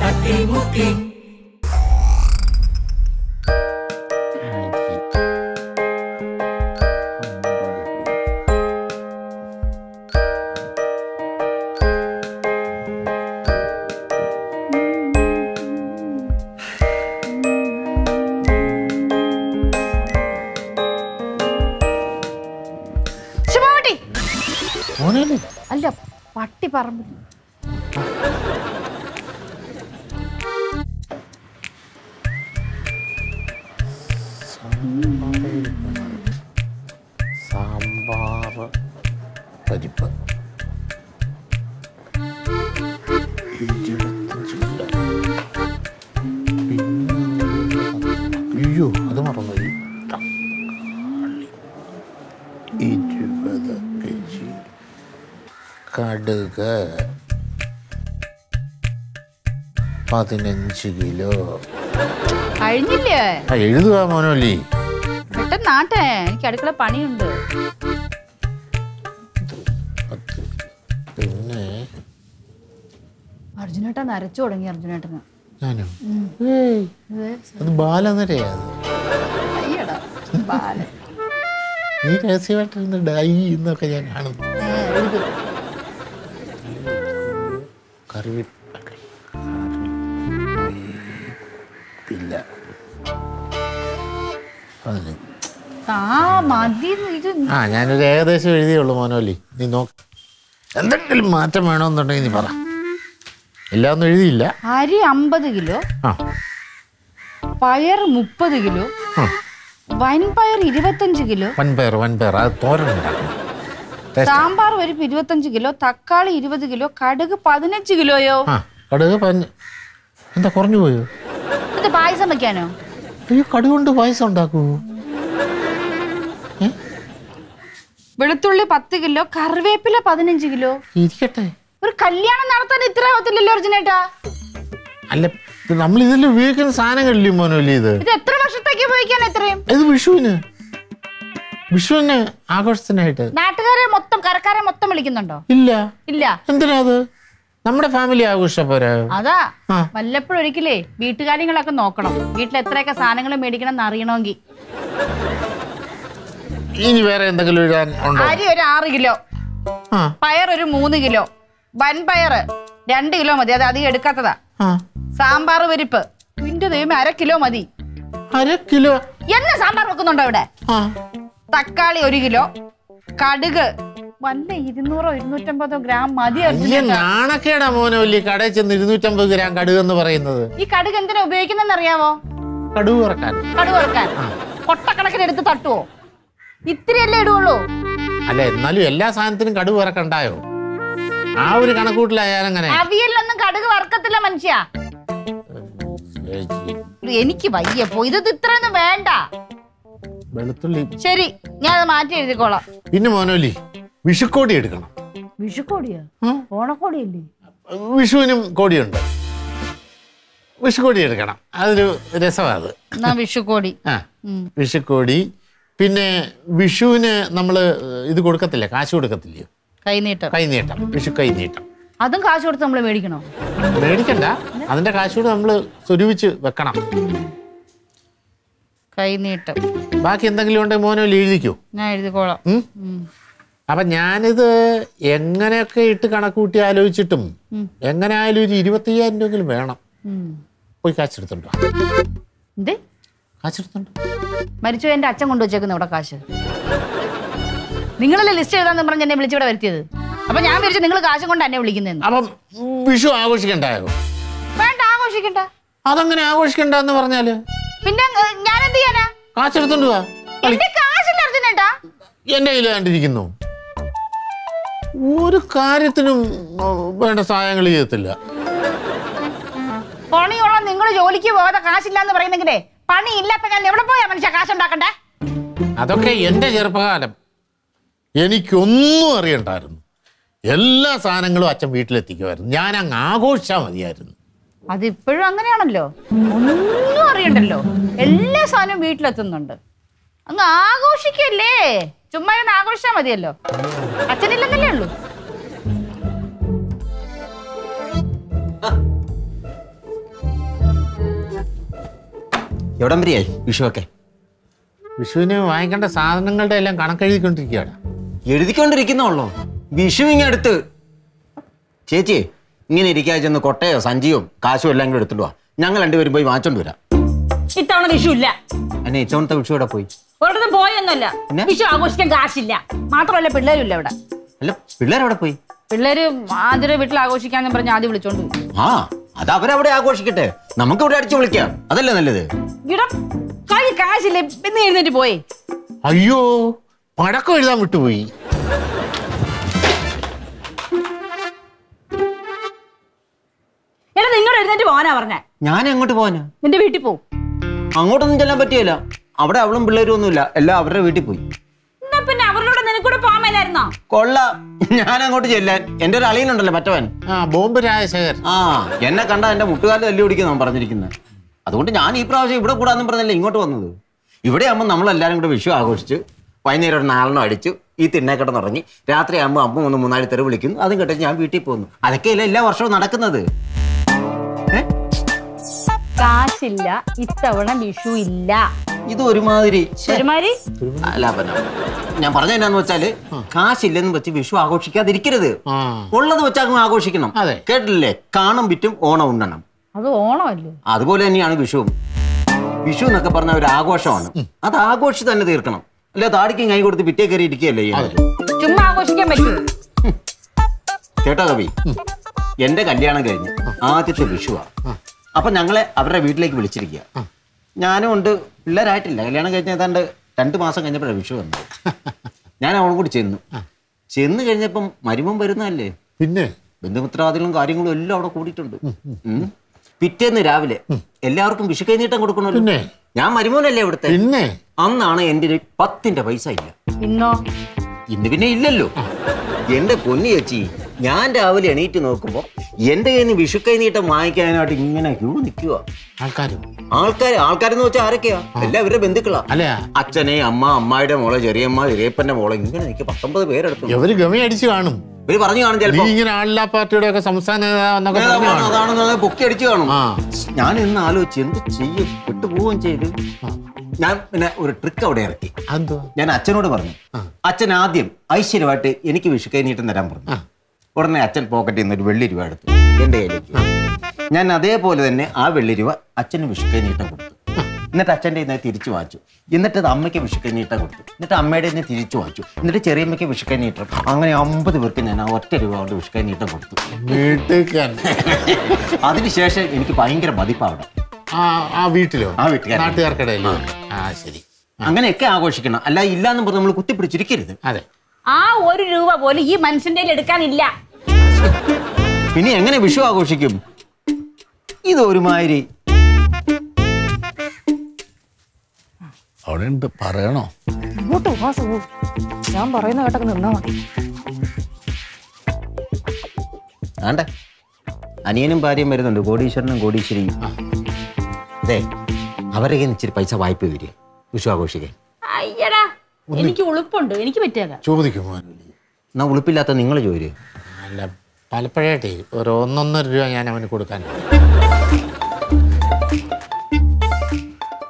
Tati Muti. അല്ല പട്ടി പറമ്പ് സാമ്പാറ് പരിപ്പ് അയ്യോ അത് മറന്നു കടുക് 15 കിലോ കഴിഞ്ഞില്ലേ? എഴുതുക മോനോലി പെട്ടെന്നാട്ടെ, എനിക്ക് അടുക്കള പണിയുണ്ട്. പിന്നെ അർജുനേട്ടൻ നരച്ചു തുടങ്ങി. അർജുനേട്ടന് ഞാനോ അത് ബാലനരയാ നീ രഹസ്യമായിട്ട് ഡൈ എന്നൊക്കെ ഞാൻ കാണുന്നു. ഞാനൊരു ഏകദേശം എഴുതിയുള്ളൂ മോനോലി. നീ നോക്ക്, എന്തെങ്കിലും മാറ്റം വേണമെന്നുണ്ടെങ്കിൽ നീ പറ. എല്ലാന്നും എഴുതിയില്ല. അരി 50 കിലോ, പയർ 30 കിലോ, വൻപയർ 25 കിലോ. വൻപയർ അത് തോരൻ. സാമ്പാർ പരിപ്പ് 25 കിലോ, തക്കാളി 20 കിലോ, കടുക് 15 കിലോയോ? കടുക് എന്താ കുറഞ്ഞു പോയോ? ഇത് പായസം വെക്കാനോ? അയ്യോ കടുക് കൊണ്ട് പായസം ഉണ്ടാക്കൂ. വെളുത്തുള്ളി 10 കിലോ, കറിവേപ്പില 15 കിലോ. ഇരിക്കട്ടെ, ഒരു കല്യാണം നടത്താൻ ഇത്ര ആവത്തില്ലല്ലോ അർജുനേട്ടാ. അല്ല നമ്മൾ ഇതെല്ലാം ഉപയോഗിക്കുന്ന സാധനങ്ങളില്ലേ മോനോലി. ഇത് എത്ര വർഷത്തേക്ക് ഉപയോഗിക്കാൻ? എത്രയും ഇത് വിഷുവിന് ആഘോഷത്തിനായിട്ട് നാട്ടുകാരെ മൊത്തം കരക്കാരെ മൊത്തം വിളിക്കുന്നുണ്ടോ? ഇല്ല. എന്തിനാ അത്? നമ്മുടെ ഫാമിലി ആഘോഷ പോരാ. അതാ വല്ലപ്പോഴും ഒരിക്കലേ വീട്ടുകാര്യങ്ങളൊക്കെ നോക്കണം. വീട്ടിൽ എത്രയൊക്കെ സാധനങ്ങൾ മേടിക്കണം എന്നറിയണമെങ്കിൽ. ഇനി വേറെ എന്തെങ്കിലും എഴുതാൻ ഉണ്ടോ? അരി ഒരു 6 കിലോ, പയർ ഒരു 3 കിലോ, വൻപയർ 2 കിലോ മതി, അത് അധികം എടുക്കാത്തതാ. സാമ്പാർ പരിപ്പ് നിന്റെ ദൈവമേ 1/2 കിലോ മതി. 1/2 കിലോ എന്നെ സാമ്പാർ വെക്കുന്നുണ്ടോ ഇവിടെ? തക്കാളി 1 കിലോ, കടുക് വല്ല 200-250 ഗ്രാം മതി. നാണക്കേടാ മോനോലി, കടയിൽ ചെന്ന് 250 ഗ്രാം കടുക് എന്ന് പറയുന്നത്. ഈ കടുക് എന്തിനാ ഉപയോഗിക്കുന്നെന്ന് അറിയാമോ? കടുക് വറക്കാൻ കൊട്ടക്കണക്കിന് എടുത്ത് തട്ടുവോ? ഇത്രയല്ലേ ഇടുവുള്ളൂ. അല്ല എന്നാലും എല്ലാ സാധനത്തിനും കടുക് വറക്കണ്ടായോ? ആ ഒരു കണക്കൂട്ടിലായാലങ്ങനെ അവിയലൊന്നും കടുക് വറക്കത്തില്ല മനുഷ്യ. എനിക്ക് വയ്യ പോ, ഇത് ഇത്രയൊന്നും വേണ്ട. വെളുത്തുള്ളി ശരി, ഞാൻ അത് മാറ്റി എഴുതിക്കോളാം. പിന്നെ മോനോലി വിഷുക്കോടി എടുക്കണം. വിഷുക്കോടിയോ? ഓണക്കോടിയല്ലേ? വിഷുവിനും കോടിയുണ്ട്, വിഷുക്കോടി എടുക്കണം. അതൊരു രസമാണ് അത്, വിഷുക്കോടി. വിഷുക്കോടി. പിന്നെ വിഷുവിന് നമ്മള് ഇത് കൊടുക്കത്തില്ല, കാശ് കൊടുക്കത്തില്ലയോ? കൈനീട്ടം, വിഷു കൈനീട്ടം. അതും കാശ് കൊടുത്ത് നമ്മള് മേടിക്കണോ? മേടിക്കണ്ട, അതിന്റെ കാശ് കൂടെ നമ്മള് സ്വരൂപിച്ച് വെക്കണം. കൈനീട്ടം ബാക്കി എന്തെങ്കിലും ഉണ്ടെങ്കിൽ മോനോലി എഴുതിക്കോ? ഞാൻ എഴുതിക്കോളാം. അപ്പൊ ഞാനിത് എങ്ങനെയൊക്കെ ഇട്ട് കണക്കൂട്ടി ആലോചിച്ചിട്ടും എങ്ങനെ ആയാലും ഒരു 25,000 രൂപയെങ്കിലും വേണം. പോയി കാശെടുത്തുണ്ടോ? കാശെടുത്തുണ്ടോ? മരിച്ചു എന്റെ അച്ഛൻ കൊണ്ടുവച്ചേക്കുന്നു ഇവിടെ കാശ്. നിങ്ങളല്ലേ ലിസ്റ്റ് എഴുതാന്ന് പറഞ്ഞ് എന്നെ വിളിച്ചിവിടെ വരുത്തിയത്. അപ്പൊ ഞാൻ വിളിച്ചു നിങ്ങൾ കാശും കൊണ്ട് എന്നെ വിളിക്കുന്നത്. അപ്പം വിഷു ആഘോഷിക്കണ്ടായോ? വേണ്ട, ആഘോഷിക്കണ്ട. അതെങ്ങനെ ആഘോഷിക്കണ്ടെന്ന് പറഞ്ഞാല് പിന്നെ ഞാൻ എന്ത് ചെയ്യാനാ? കാശെടുത്തോണ്ട് കാശില്ലാ എന്റെ കയ്യിൽ കണ്ടിരിക്കുന്നു. ഒരു കാര്യത്തിനും വേണ്ട സഹായങ്ങൾ ചെയ്യത്തില്ല. പണിയുള്ള നിങ്ങൾ ജോലിക്ക് പോകാതെ കാശില്ലാന്ന് പറയുന്നെങ്കിലേ പണി ഇല്ലാത്ത കാലം എവിടെ പോയാ മനുഷ്യ കാശുണ്ടാക്കണ്ടേ? അതൊക്കെ എന്റെ ചെറുപ്പകാലം. എനിക്കൊന്നും അറിയണ്ടായിരുന്നു. എല്ലാ സാധനങ്ങളും അച്ഛൻ വീട്ടിലെത്തിക്കുമായിരുന്നു, ഞാൻ അങ്ങ് ആഘോഷിച്ചാൽ മതിയായിരുന്നു. അതിപ്പോഴും അങ്ങനെയാണല്ലോ, ഒന്നും അറിയണ്ടല്ലോ, എല്ലാ സാധനവും വീട്ടിലെത്തുന്നുണ്ട്. അങ്ങ് ആഘോഷിക്കല്ലേ, ചുമ്മാ ആഘോഷിച്ചാൽ മതിയല്ലോ. അച്ഛനില്ലെന്നല്ലേ ഉള്ളൂ. എവിടം വരെയായി വിഷുവൊക്കെ? വിഷുവിന് വാങ്ങിക്കേണ്ട സാധനങ്ങളുടെ എല്ലാം കണക്കെഴുതിക്കൊണ്ടിരിക്കുകയാണ്. എഴുതിക്കൊണ്ടിരിക്കുന്നുള്ളൂ? വിഷു ഇങ്ങടുത്ത്. ചേച്ചി ഇങ്ങനെ ഇരിക്കാതെ ചെന്ന് കൊട്ടയോ സഞ്ചിയും കാശും എല്ലാം കൂടെ എടുത്തിട്ട് വാ, ഞങ്ങൾ രണ്ടുപേരും പോയി വാങ്ങിച്ചോണ്ട് വരാം. ഇത്തവണ വിഷു ഇല്ല. അന്നെ ഇത്തവണത്തെ വിഷു ഇവിടെ പോയി? ഒരിടത്തും പോയൊന്നുമല്ല. വിഷു ആഘോഷിക്കാൻ കാശില്ല, മാത്രമല്ല പിള്ളേരും ഇല്ല ഇവിടെ. അല്ല പിള്ളേരവിടെ പോയി? പിള്ളേര് ആദ്യ വീട്ടിൽ ആഘോഷിക്കാന്ന് പറഞ്ഞ് ആദ്യം വിളിച്ചോണ്ട് പോയി. ആ അത് അവരവിടെ ആഘോഷിക്കട്ടെ, നമുക്ക് ഇവിടെ അടിച്ചു വിളിക്കാം, അതല്ലേ നല്ലത്. കാശില്ല പോയി. അയ്യോ പടക്കം എഴുതാൻ വിട്ടുപോയി. എടാ നിന്നോട് എഴുന്നേറ്റ് പോവാനാ പറഞ്ഞേ. ഞാൻ എങ്ങോട്ട് പോവാനാ? നിന്റെ വീട്ടിൽ പോവും. അങ്ങോട്ടൊന്നും ചെല്ലാൻ പറ്റിയല്ല, അവിടെ അവളും പിള്ളേരും ഒന്നുമില്ല, എല്ലാം അവരുടെ വീട്ടിൽ പോയി. പിന്നെ അവരുടെ നിനക്കൂടെ പോകാൻ മേലായിരുന്നോ? കൊള്ളാം, ഞാൻ അങ്ങോട്ട് ചെല്ലാൻ. എന്റെ ഒരു അളിയനുണ്ടല്ലോ മറ്റവൻ ബോംബ് രാജശേഖർ, ആ എന്നെ കണ്ട എന്റെ മുട്ടുകാലിൽ തല്ലി പിടിക്കുന്നവൻ പറഞ്ഞിരിക്കുന്നത്. അതുകൊണ്ട് ഞാൻ ഈ പ്രാവശ്യം ഇവിടെ കൂടാന്നും പറഞ്ഞല്ലേ ഇങ്ങോട്ട് വന്നത്. ഇവിടെ ആകുമ്പോൾ നമ്മളെല്ലാരും കൂടെ വിഷു ആഘോഷിച്ച് വൈകുന്നേരം ഒരു നാലെണ്ണം അടിച്ചു, ഈ തിണ്ണേക്കെട്ടം തുടങ്ങി, രാത്രി ആകുമ്പോൾ അമ്മ ഒന്ന് മൂന്നാല് തെറി വിളിക്കുന്നു, അതും കേട്ടിട്ട് ഞാൻ വീട്ടിൽ പോകുന്നു. അതൊക്കെയല്ലേ എല്ലാ വർഷവും നടക്കുന്നത്. കാശില്ല, ഇത്തവണ വിഷു ഇല്ല. ഇത് ഒരുമാതിരി ഞാൻ പറഞ്ഞ എന്നാന്ന് വെച്ചാല് കാശില്ലെന്ന് വെച്ച് വിഷു ആഘോഷിക്കാതിരിക്കരുത്, ഉള്ളത് വെച്ചാൽ ആഘോഷിക്കണം. കേട്ടില്ലേ, കാണും വിറ്റും ഓണം ഉണ്ണണം, അത് ഓണമല്ലേ? അതുപോലെ തന്നെയാണ് വിഷുവും. വിഷു എന്നൊക്കെ പറഞ്ഞ ഒരു ആഘോഷമാണ്, അത് ആഘോഷിച്ച് തന്നെ തീർക്കണം. അല്ലെ താടിക്ക് കൈ കൊടുത്ത് പിറ്റേ കയറി ഇരിക്കുകയല്ലേ ചുമ്മാ ആഘോഷിക്കാൻ പറ്റും. ചേട്ടാ കവി, എന്റെ കല്യാണം കഴിഞ്ഞ് ആദ്യത്തെ വിഷുവാ. അപ്പൊ ഞങ്ങളെ അവരുടെ വീട്ടിലേക്ക് വിളിച്ചിരിക്കുക. ഞാനും ഉണ്ട്, പിള്ളേരായിട്ടില്ല, കല്യാണം കഴിഞ്ഞ ഏതാണ്ട് 2 മാസം കഴിഞ്ഞപ്പോഴാണ് വിഷു വന്നത്. ഞാൻ അവളും കൂടി ചെന്നു കഴിഞ്ഞപ്പം മരുമം വരുന്നതല്ലേ, പിന്നെ ബന്ധുമിത്രാദികളും കാര്യങ്ങളും എല്ലാം അവിടെ കൂടിയിട്ടുണ്ട്. പിറ്റേന്ന് രാവിലെ എല്ലാവർക്കും വിഷു കൈനീട്ടം കൊടുക്കണമല്ലോ, ഞാൻ മരുമോനല്ലേ ഇവിടുത്തെ. പിന്നെ അന്നാണ് എന്റെ 10ന്റെ പൈസ ഇല്ല. ഇന്ന് പിന്നെ ഇല്ലല്ലോ. എന്റെ പൊന്നു ചേച്ചി, ഞാൻ രാവിലെ എണീറ്റ് നോക്കുമ്പോ എന്റെ കയ്യിൽ നിന്ന് വിഷു കൈനീട്ടം വാങ്ങിക്കാനായിട്ട് ഇങ്ങനെ ക്യൂ നിൽക്കുക. ആൾക്കാരെന്ന് വെച്ചാൽ ആരൊക്കെയാ? എല്ലാം ഇവരുടെ ബന്ധുക്കളാ. അച്ഛനെ, അമ്മ, അമ്മായിയുടെ മോളെ, ചെറിയമ്മ, ചെറിയപ്പന്റെ മോളെ, ഇങ്ങനെ എനിക്ക് 19 പേരെടുത്തു. ഇവര് ഗമിയടിച്ചു കാണും, ഇവര് പറഞ്ഞു കാണും, ചിലപ്പോ സംസ്ഥാന പൊക്കി അടിച്ചു കാണും. ഞാൻ ഇന്ന് ആലോചിച്ച് എന്ത് ചെയ്യും, വിട്ടുപോവുകയും ചെയ്തു. ഞാൻ പിന്നെ ഒരു ട്രിക്ക് അവിടെ ഇറക്കി. ഞാൻ അച്ഛനോട് പറഞ്ഞു, അച്ഛൻ ആദ്യം ഐശ്വര്യമായിട്ട് എനിക്ക് വിഷു കൈനീട്ടം തരാൻ പറഞ്ഞു. ഉടനെ അച്ഛൻ പോക്കറ്റിൽ നിന്ന് ഒരു വെള്ളി രൂപ എടുത്തു എന്റെ കയ്യിലേക്ക്. ഞാൻ അതേപോലെ തന്നെ ആ വെള്ളി രൂപ അച്ഛന് വിഷുക്കൈ നീട്ടം കൊടുത്തു. എന്നിട്ട് അച്ഛൻ്റെ ഇന്ന് തിരിച്ചു വാങ്ങിച്ചു. എന്നിട്ട് അത് അമ്മയ്ക്ക് വിഷുക്കൈ നീട്ടം കൊടുത്തു. എന്നിട്ട് അമ്മയുടെ ഇന്ന് തിരിച്ചു വാങ്ങിച്ചു. എന്നിട്ട് ചെറിയമ്മയ്ക്ക് വിഷുക്കൈ നീട്ടം. അങ്ങനെ 50 പേർക്ക് ഞാൻ ആ 1 രൂപ കൊണ്ട് വിഷുക്കൈ നീട്ടം കൊടുത്തു. അതിനുശേഷം എനിക്ക് ഭയങ്കര മതിപ്പാണ് വീട്ടിലോ ആ വീട്ടുകാർക്കിടയിൽ. ശരി, അങ്ങനെയൊക്കെ ആഘോഷിക്കണം, അല്ല ഇല്ലാന്ന് പറഞ്ഞ് നമ്മൾ കുത്തിപ്പിടിച്ചിരിക്കരുത്. അതെ, ആ 1 രൂപ പോലും ഈ മനുഷ്യന്റെ എടുക്കാനില്ല, ഇനി എങ്ങനെ വിഷു ആഘോഷിക്കും? ഇത് ഒരുമാതിരി പറയണോ? ഞാൻ പറയുന്ന കേട്ടൊക്കെ നിന്നാ മതി. ആണ്ടെ അനിയനും ഭാര്യയും വരുന്നുണ്ട്, കോടീശ്വരനും കോടീശ്വരിയും. അതെ, അവരെ ഇച്ചിരി പൈസ വായ്പ വരും വിഷു ആഘോഷിക്കാൻ. എനിക്ക് ഉളുപ്പുണ്ട്, എനിക്ക് പറ്റിയതാ ചോദിക്കും. എന്നാ ഉളുപ്പില്ലാത്ത നിങ്ങൾ ചോദിക്കും. അല്ല പലപ്പോഴായിട്ടേ ഒരു 1-1.5 രൂപ ഞാൻ അവന് കൊടുക്കാൻ.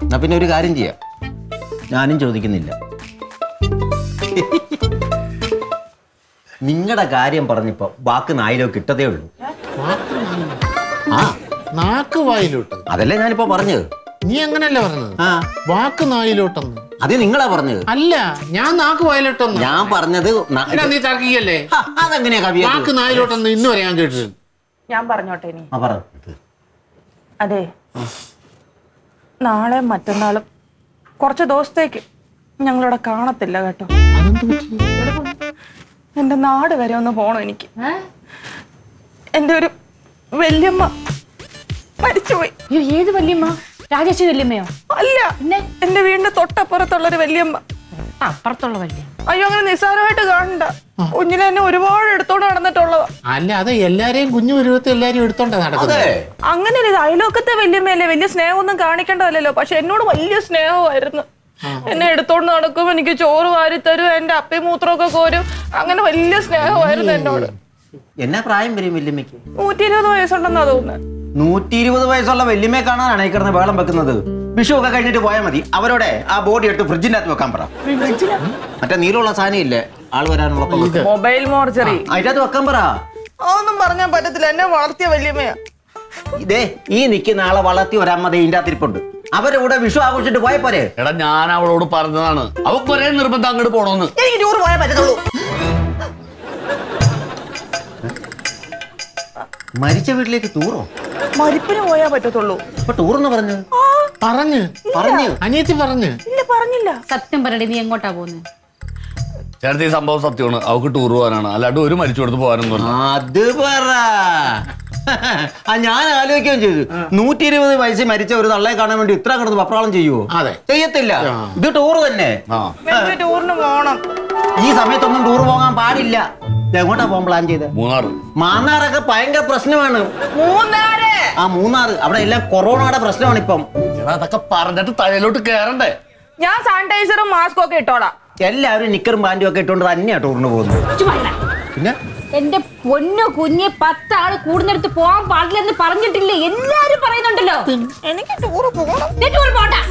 എന്നാ പിന്നെ ഒരു കാര്യം ചെയ്യാം, ഞാനും ചോദിക്കുന്നില്ല. നിങ്ങളുടെ കാര്യം പറഞ്ഞിപ്പോ വാക്ക് നായിലോ കിട്ടതേ ഉള്ളൂ. അതല്ലേ ഞാനിപ്പോ പറഞ്ഞത്? നീ അങ്ങനല്ലേ പറഞ്ഞത്, വാക്ക് നായിലോട്ടെന്ന്. അത് നിങ്ങളാ പറഞ്ഞത്. അല്ല, ഞാൻ നാക്ക് വായിലോട്ടൊന്നും ഞാൻ പറഞ്ഞത്. നീ തർക്കിക്കല്ലേ, അതെങ്ങനെയാ കവി നാക്ക് നായിലോട്ടൊന്നും ഇന്ന് വരെ ഞാൻ കേട്ടിട്ടില്ല. ഞാൻ പറഞ്ഞോട്ടെ ഇനി? അതെ, നാളെ മറ്റന്നാളും കുറച്ച് ദിവസത്തേക്ക് ഞങ്ങളിവിടെ കാണത്തില്ല കേട്ടോ. എന്റെ നാട് വരെ ഒന്ന് പോണം. എനിക്ക് എന്റെ ഒരു വല്യമ്മ മരിച്ചുപോയി. ഏത് വല്യമ്മ? രാജേഷ് വല്യമ്മയോ? അല്ല, എന്റെ വീടിന്റെ തൊട്ടപ്പുറത്തുള്ളൊരു വല്യമ്മ. അപ്പുറത്തുള്ള വല്യമ്മ? അയ്യോ, അങ്ങനെ നിസ്സാരമായിട്ട് കാണണ്ട, കുഞ്ഞിനെ തന്നെ ഒരുപാട് എടുത്തോണ്ട് നടന്നിട്ടുള്ളതാ. അല്ല അത് എല്ലാരെയും കുഞ്ഞു പരുവത്തിൽ എല്ലാരും എടുത്തോണ്ട നടക്കുന്നത്. അങ്ങനെ അയലോക്കത്തെ വല്യമ്മയല്ലേ, വലിയ സ്നേഹമൊന്നും കാണിക്കേണ്ടതല്ലോ. പക്ഷെ എന്നോട് വലിയ സ്നേഹമായിരുന്നു, എന്നെ എടുത്തോണ്ട് നടക്കും, എനിക്ക് ചോറ് വാരിത്തരും, എന്റെ അപ്പി മൂത്രമൊക്കെ കോരും, അങ്ങനെ വലിയ സ്നേഹമായിരുന്നു എന്നോട്. എന്നാ പ്രായം വരും വല്യമ്മയ്ക്ക്? 120 വയസ്സുണ്ടെന്നാ തോന്നുന്നത്. 120 വയസ്സുള്ള വല്യമ്മയെ കാണാനാണ് ഈ കിടന്ന് വേളം വെക്കുന്നത്. Vishu kakak ini dibawa mati. Awal udah, abot itu Virginia tuh kampera. Virginia? Macam niru lah sahani ille. Alwaran lokal. Mobile morcery. Aida tuh kampera. Oh, nu barangnya pada tulennya wartiya beli me. Ide, ini kini ala wartiya orang mati India teripundu. Awal udah Vishu aku jadi dibawa pare. Ada nyana awal udah pardanan. Awak pare nirpenta anggur ponon. Ini di orang bawa aja dulu. Maricha beli ke turu. Maripnya bawa aja dulu. Peturu nu barangnya. Parangnya, parangnya, hanya itu parangnya. Ini parangnya lah. Satyam berani ni enggak tahu nih. Jadi sambal Satyam, aku turuan ana. Aladu itu mari curut bawa orang. Aduh parah. Hanya ana alu yang jujur. Nuti itu bayi si mari curut Allah yang karena mandi terang itu bapralan jiu. Ada. Jadi tidak. Itu turuan nih. Mana turun orang. Ini sampai teman turun orang parah tidak. Jangan apa pelan jadi. Munar. Mana raga payengga perasnya mana? Munar. Ah Munar. Abra hilang corona ada perasnya orang ini. Rata paranda itu tanya lu tuh kayak apa? Ya sanitizer mask oke tora. Jadi orang nikar mandi oke turun rani ya turun bodoh. Cuma mana? Kenapa? Ente punya kunye patta ada kurang itu poang paling ente parangnya dille. Semua orang parang itu dille. Ini kita turun bodoh. Ini turun bodoh.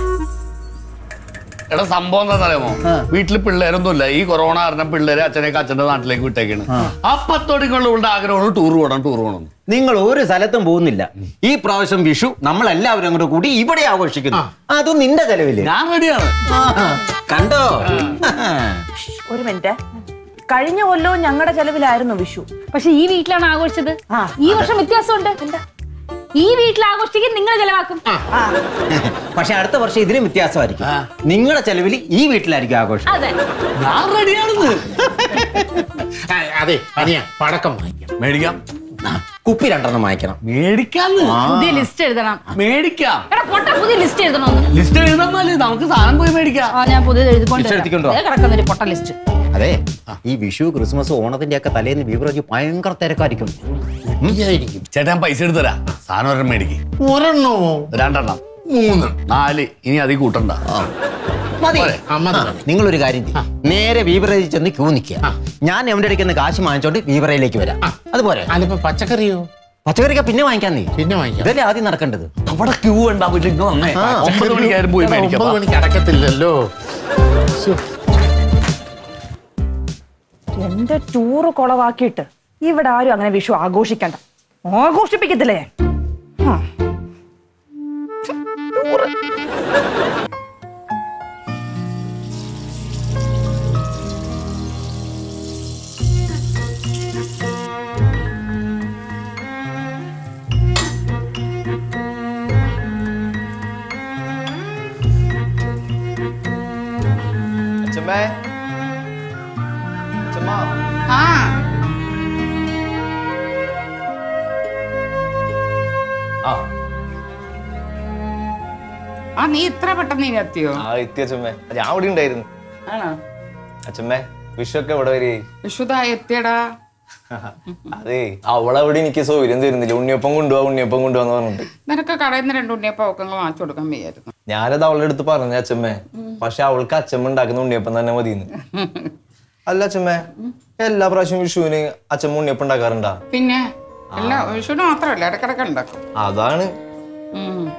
Ada sambon ada lemo. Beatle pilih orang tuh lagi corona arna pilih aja nih kacau nih antle ikut tekin. Apa tuh orang lu udah agar orang turun. Ninggal orang salah tuh bodoh nila. Ini proses Vishu, nama lainnya orang orang kudu ini beri aku sih kan. Ah tuh ninda kalau beli. Nama dia. Kanto. Orang mana? Kalinya orang lu nyangga kalau beli air no Vishu. Pasti ini beatle na aku sih tuh. Ini orang mesti asal orang. Ini beatle aku sih kan ninggal jalan aku. Pasti ada tuh versi ini mesti asal orang. Ninggal jalan beli ini beatle lagi aku sih. Ada. Nama dia orang. Ada. Ania, padakam. Media. Kupi rentan nama ikan. Medical. Dia listed dalam. Medical. Karena potak punya listed dalam. Listed dalam malah, dalam ke saran punya medical. Anja punya dari potak. Listed tikon doa. Saya kerjakan dari potak listed. Ada. Ini Vishu Christmas orang itu dia katalian biar aja payengkar terkari kum. Iya ini. Cetam paisir dera. Saran orang medical. Orang no. Rentan dalam. Muna. Nali. Ini ada ikut rentan. Mati. Amat. Ninggalu orang ini. Nere biar aja cendek kuning ya. Nyanyi amde dikene kasih mancur di biar aja leki beda. Aduh boleh. Ane pun pacar keriu. Pacar kerja pinnya main kan ni? Pinnya main. Jadi adi narakan itu. Apa nak kiuan bagus juga nggak? Pacar keriu air buih main kita. Pacar keriu cara kita lalu. Yanda curu kalau wakit. Ini benda hari angan Vishu agosi kan? Agosi pikir dale. Curu. நீ இத்ர பட்டனே நியாத்தியோ ஆ இத்ய சும்மே நான் അവിടെ ഉണ്ടായിരുന്നു ആണോ അച്ചമ്മേ വിഷുവൊക്കെ ഇവിടെ വരി വിഷുദാ എത്തിയടാ അതേ അവളവിടെ എനിക്ക് സൗകര്യം തരുന്നില്ല ഉണ്ണിയപ്പം കൊണ്ടുവാന്ന് പറഞ്ഞിട്ട് നിനക്ക് കടയിൽ നിന്ന് രണ്ട് ഉണ്ണിയപ്പം ഒക്കെ വാങ്ങിച്ചു കൊടുക്കാൻ വയ്യായിരുന്നു ഞാനത് അവളുടെ അടുത്ത് പറഞ്ഞു അച്ചമ്മേ പക്ഷെ അവൾക്ക് അച്ചമ്മ ഉണ്ടാക്കുന്ന ഉണ്ണിയപ്പം തന്നെ മതിയെന്ന് അല്ല അച്ചമ്മേ എല്ലാ പ്രാവശ്യം വിഷുവിന് അച്ചമ്മ ഉണ്ണിയപ്പം ഉണ്ടാക്കാറുണ്ടോ പിന്നെ അല്ല വിഷുവിന് മാത്രമല്ല ഇടയ്ക്കിടയ്ക്ക് ഉണ്ടാക്കും അതാണ്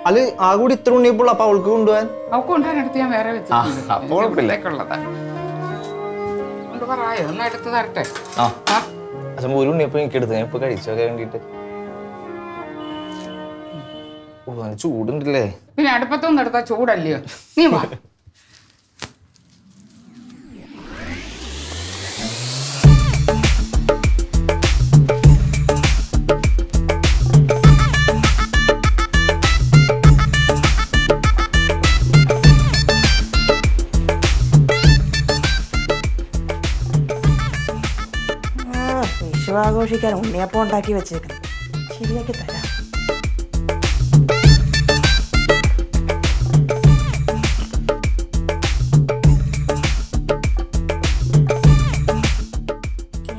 അല്ലേ ആ കൂടി ഇത്ര ഉണ്ണിയപ്പോൾ അപ്പോൾ അവൾക്ക് കൊണ്ടുപോകാൻ അവൾക്ക് കൊണ്ടുപോകാൻ എടുത്ത് ഞാൻ വേറെ വെച്ചിട്ടുണ്ട് അപ്പോൾ പിള്ളേക്കുള്ളതാ കൊണ്ട് പറയായോ ഒന്ന് എടുത്ത് തരട്ടെ ആ അച്ഛൻ ഒരു ഉണ്ണിയപ്പം എനിക്ക് എടുത്ത് ഞാൻ ഇപ്പോൾ കഴിച്ചൊക്കെ വേണ്ടിയിട്ട് ഓ നല്ല ചൂടുണ്ടല്ലേ പിന്നെ അടുപ്പത്തൊന്നും എടുത്താൽ ചൂടല്ലയോ നീ വാ ഘോഷിക്കാൻ ഉണ്ണിയപ്പം ഉണ്ടാക്കി വെച്ചേക്കുന്നു ശരിയാക്കി തരാം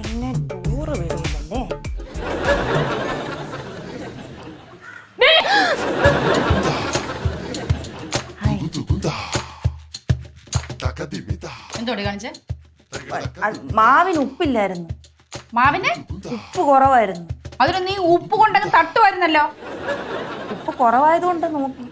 എന്നെ ടൂറ് വിടുന്നില്ലേ എന്തോടി കാണിച്ചേ മാവിന് ഉപ്പില്ലായിരുന്നു മാവിന് ഉപ്പ് കുറവായിരുന്നു അതിന് നീ ഉപ്പ് കൊണ്ടങ്ങ് തട്ടുമായിരുന്നല്ലോ ഉപ്പ് കുറവായതുകൊണ്ട് നോക്കി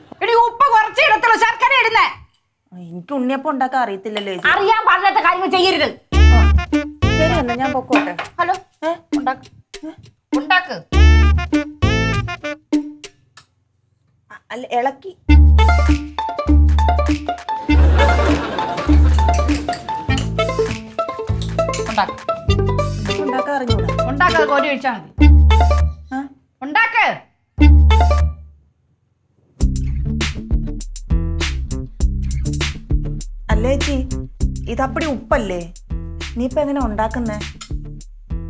ഉണ്ടാക്ക It's a pretty upale. Nipping on Dakana.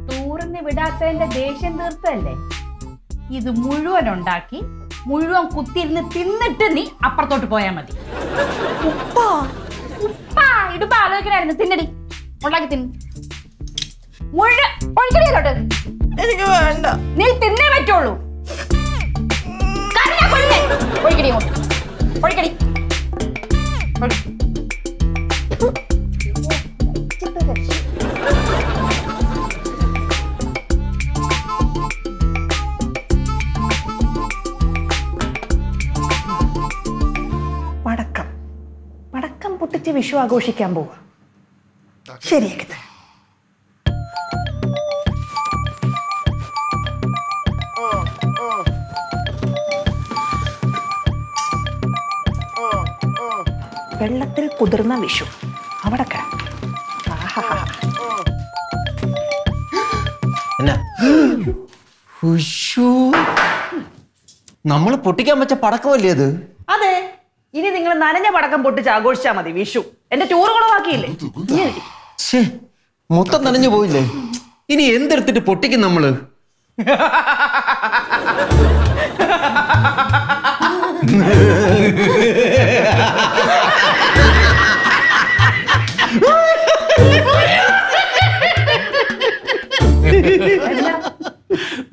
Tour in the Vidasa and the Dacian Ursale. Is the Mulu and Ondaki, Mulu and Kutin the Tinni, upper to Boyamati. Upa, Upa, you do bad again in the Tinni. Or like it. Murder, or get it. Nathan never told you. Or get it. Vishu Agoshi Cambo. Sheriak. Bellatil Kudurna Vishu. Avadaka. Vishu. Namula Putika much a Parako leather. Are they? Anything and Naranja Padakam put to Jagoshama, the Vishu, and the tour of Akil. Say, Motta Naranja Boyle. In the end, the potic in the Mulu.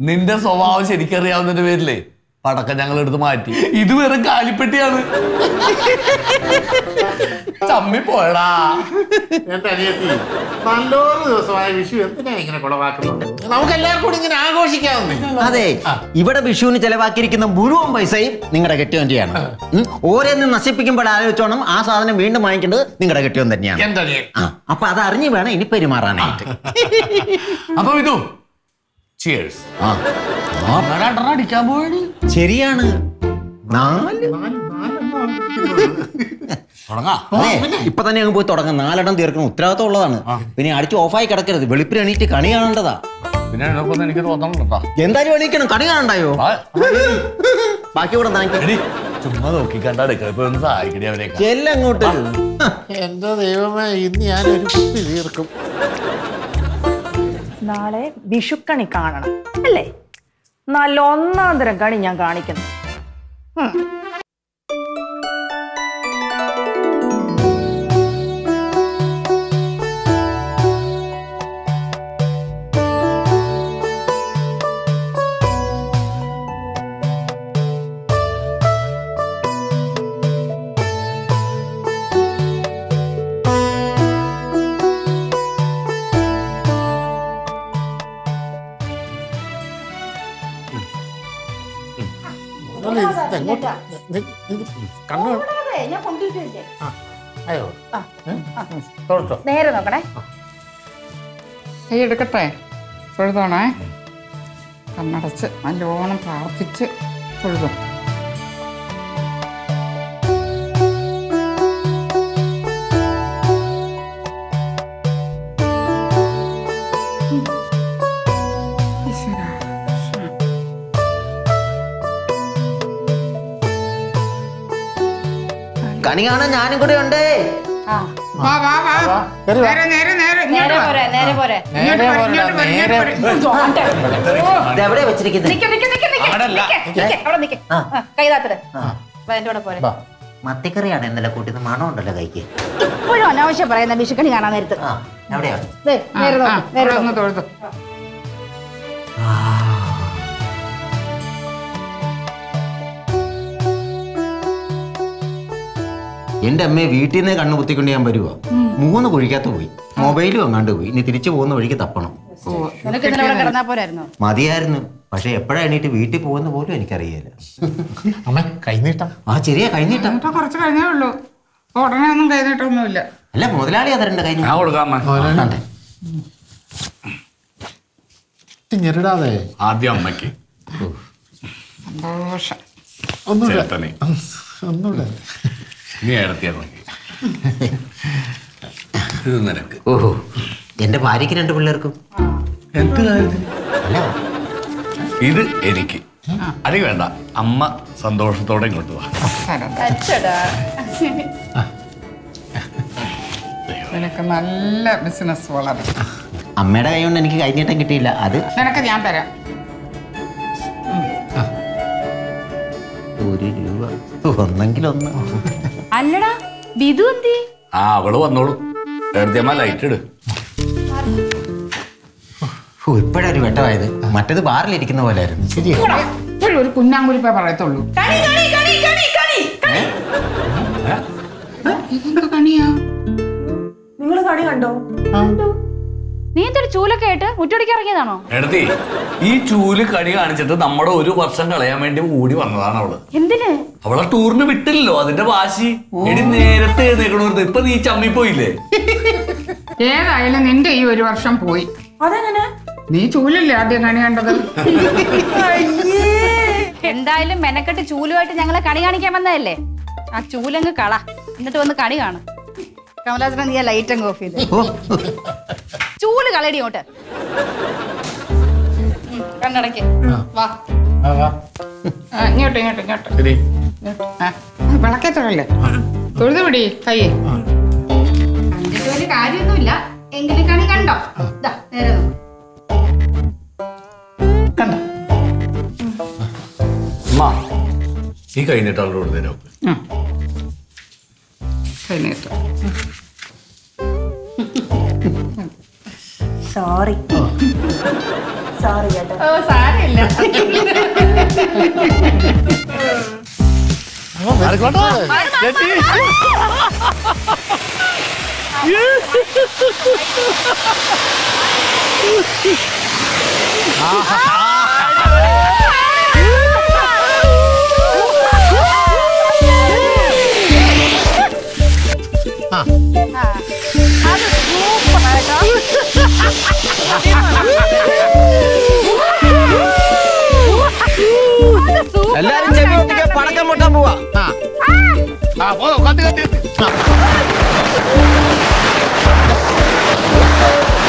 Ninda Sova, Shedikari on the Vedley. Padaka jangan lari mati. Itu orang kali petian. Cami pora. Yang tadi itu. Mandor soalnya Vishu itu nih ingin kalau wakil. Kamu kan lihat kuring ini agak sih kayak ini. Ada. Ibarat Vishu ini celah wakil kita buru om baisai. Ninggal agaknya dia. Orang yang nasib bikin berada di contoh, asalnya main main kita ninggal agaknya dia. Yang tadi. Apa ada hari ini mana ini perimaran itu. Apa itu? Cheers. Mana mana di cabur ni? Cerian, naal. Orangga. Ipatanya yang buat orangga naal ada diorang utara tu orang mana? Ini ada tu offai kerja kerja. Beli pria ni tikani orang dah. Ini orang kau ni kerja orang dah. Gendari orang ni kerja kani orang dah yo. Baki orang dah ni. Cuma tu kita dah dekat pun sah. Jelang hotel. Entah dewa mana ini ada di kupil diorang. Naal Vishu kani kanan. Helai. Nah, lonna ada gani yang gani kan? Kamu kayaknya komplit aja. Ayo. Terus. Nehir nggak pernah? Ayo deket ya. Terus dong ya. Kamu harus mencoba praktik terus dong. Kaningana, nyanyi kudu onde. Ah, wah. Nere pore. Nere pore. Dapre bocil kita. Nikah. Ada. Kayak dapre. Bantu orang pore. Mati kerja ada yang dalam kudi itu mana orang dalam gayik. Pulau, nawa siapa yang nabi sukan ingana nere tu. Ah, dapre. Deh, nere tu. Enda maybe itu nih karena putih kundian beribu. Muka nggak boleh tuh, mobile juga nggak boleh. Ini terus coba nggak boleh kita apa no? Karena kita orang karena apa ya no? Madya ya no? പക്ഷേ എപ്പോഴാണ് എണീറ്റ് വീട്ടിൽ പോകുന്ന പോലും എനിക്കറിയില്ല. അമ്മ കഴിഞ്ഞിട്ടാ? ആ ചെറിയ കഴിഞ്ഞിട്ടാ, കുറച്ച് കഴിഞ്ഞേ ഉള്ളൂ. ഉടനെ ഒന്നും കഴിഞ്ഞിട്ടൊന്നുമില്ല. അല്ല മുതലാളി അതരണ്ട് കഴിഞ്ഞു ഞെരടാതെ ആദ്യം അമ്മയ്ക്ക് സന്തോഷം. ഒന്നുകൂടെ ഇത് നിനക്ക്. ഓഹോ, എന്റെ ഭാര്യക്ക് രണ്ട് പിള്ളേർക്കും എന്ത് കാര്യത്തിന്? ഇത് എനിക്ക് അത് വേണ്ട. അമ്മ സന്തോഷത്തോടെ ഇങ്ങോട്ട് വാ. നിനക്ക് നല്ല ബിസിനസ് വളരെ. അമ്മയുടെ കൈ കൊണ്ട് എനിക്ക് കഴിഞ്ഞിട്ടും കിട്ടിയില്ല. അത് നിനക്ക് ഞാൻ തരാം. 1 രൂപ ഒന്നെങ്കിലൊന്ന്. അല്ലടാ വിധു എന്തി? ആ അവള് വന്നോളൂ. ലൈറ്റ് ഇട്. ഇപ്പോഴൊരു വെട്ടമായത്, മറ്റേത് ബാറിലിരിക്കുന്ന പോലെ ആയിരുന്നു. ശരിയാണ്, ഒരു കുഞ്ഞാങ്കുരിപ്പേ പറയത്തുള്ളൂ. നിങ്ങൾ കണി കണ്ടോ? നീ എന്തൊരു ചൂലൊക്കെ ആയിട്ട് മുറ്റടിക്കാൻ ഇറങ്ങിയതാണോ? എടുത്തി ഈ ചൂല് കണി കാണിച്ചിട്ട് നമ്മുടെ ഒരു വർഷം കളയാൻ വേണ്ടി ഓടി വന്നതാണ് അവള്. എന്തിന്? അവളെ ടൂറിന് വിട്ടില്ലല്ലോ, അതിന്റെ വാശി. നേരത്തെ എഴുന്നേക്കണോർത്ത് ഇപ്പൊ നീ ചമ്മി പോയില്ലേ? ഏതായാലും നിന്റെ ഈ ഒരു വർഷം പോയി. അതെങ്ങനെ? നീ ചൂലില്ലേ ആദ്യം കണി കണ്ടത്? എന്തായാലും മെനക്കെട്ട് ചൂലുമായിട്ട് ഞങ്ങളെ കണി കാണിക്കാൻ വന്നതല്ലേ, ആ ചൂലങ്ങ് കള, എന്നിട്ട് വന്ന് കണി കാണും. കമലാസന നീ ലൈറ്റ് അങ്ങ് ഓഫ് ചെയ്ത് ചൂല് കളയടി ഇങ്ങോട്ട്. കണ്ണടക്ക് വാ. ഇങ്ങോട്ട് ഇങ്ങോട്ട് ഇങ്ങോട്ട്. വിളക്കെ തൊഴിലേ തൊഴുതു പിടി കയ്യേ. കാര്യൊന്നുമില്ല എങ്കിലും കണി കണ്ടോ? നേരെ കണ്ടോ? ഈ കഴിഞ്ഞിട്ട് അവളോട് കൊടുത്തേരോ? കഴിഞ്ഞിട്ട് സോറി സോറി കേട്ടോ. ഓ സാരില്ല. എല്ലാരും ചെവിക്ക് പടക്കം പൊട്ടാൻ പോവാ. കത്ത് കത്ത്.